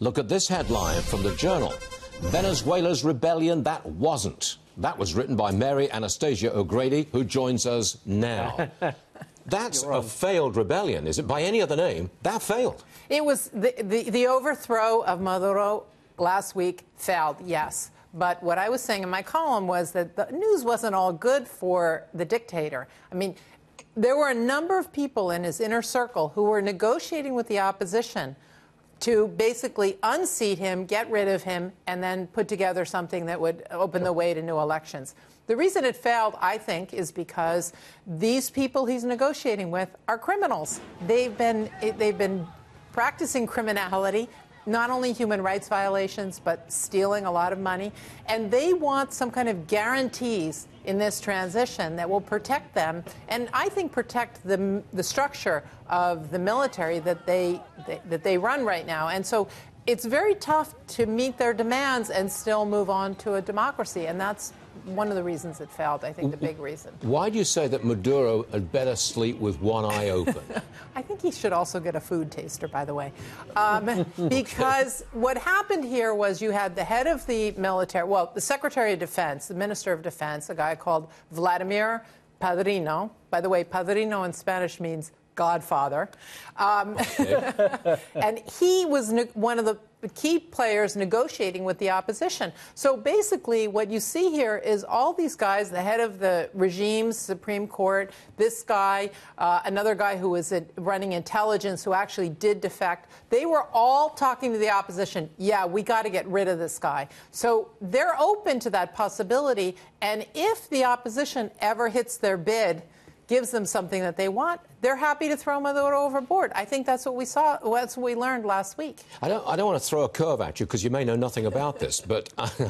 Look at this headline from the Journal. Venezuela's rebellion that wasn't. That was written by Mary Anastasia O'Grady, who joins us now. That's a failed rebellion, is it? By any other name, that failed. It was the overthrow of Maduro last week failed, yes. But what I was saying in my column was that the news wasn't all good for the dictator. I mean, there were a number of people in his inner circle who were negotiating with the opposition to basically unseat him, get rid of him, and then put together something that would open the way to new elections. The reason it failed, I think, is because these people he's negotiating with are criminals. They've been practicing criminality, not only human rights violations, but stealing a lot of money. And they want some kind of guarantees in this transition that will protect them, and I think protect the structure of the military that they run right now. And so it's very tough to meet their demands and still move on to a democracy, and that's one of the reasons it failed, I think, the big reason. Why do you say that Maduro had better sleep with one eye open? I think he should also get a food taster, by the way. Because what happened here was you had the head of the military, well, the Secretary of Defense, the Minister of Defense, a guy called Vladimir Padrino. By the way, Padrino in Spanish means Godfather. And he was one of the key players negotiating with the opposition. So basically what you see here is all these guys, the head of the regime's Supreme Court, this guy, another guy who was running intelligence who actually did defect, they were all talking to the opposition, yeah, we got to get rid of this guy. So they're open to that possibility, and if the opposition ever hits their bid, gives them something that they want, they're happy to throw Maduro overboard. I think that's what we saw, that's what we learned last week. I don't want to throw a curve at you because you may know nothing about this, but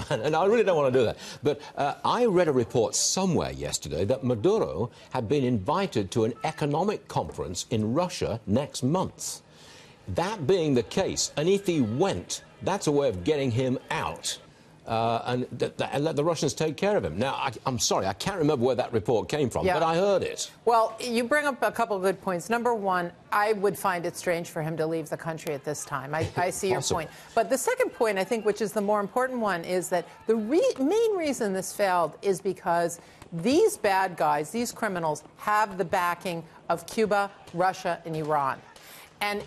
and I really don't want to do that. But I read a report somewhere yesterday that Maduro had been invited to an economic conference in Russia next month. That being the case, and if he went, that's a way of getting him out. And let the Russians take care of him. Now, I'm sorry, I can't remember where that report came from, but I heard it. Well, you bring up a couple of good points. Number one, I would find it strange for him to leave the country at this time. I see your point. But the second point, I think, which is the more important one, is that the main reason this failed is because these bad guys, these criminals, have the backing of Cuba, Russia, and Iran. And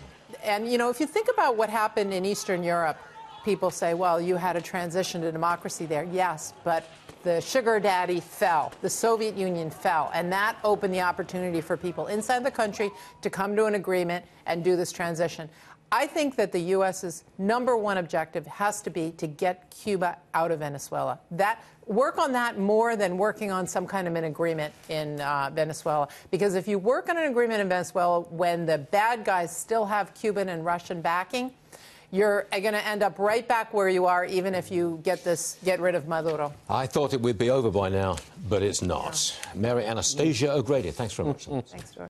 you know, if you think about what happened in Eastern Europe, people say, well, you had a transition to democracy there. Yes, but the sugar daddy fell. The Soviet Union fell. And that opened the opportunity for people inside the country to come to an agreement and do this transition. I think that the U.S.'s number one objective has to be to get Cuba out of Venezuela. Work on that more than working on some kind of an agreement in Venezuela. Because if you work on an agreement in Venezuela when the bad guys still have Cuban and Russian backing, you're going to end up right back where you are, even if you get rid of Maduro. I thought it would be over by now, but it's not. Yeah. Mary Anastasia O'Grady, thanks very much. Thanks, George.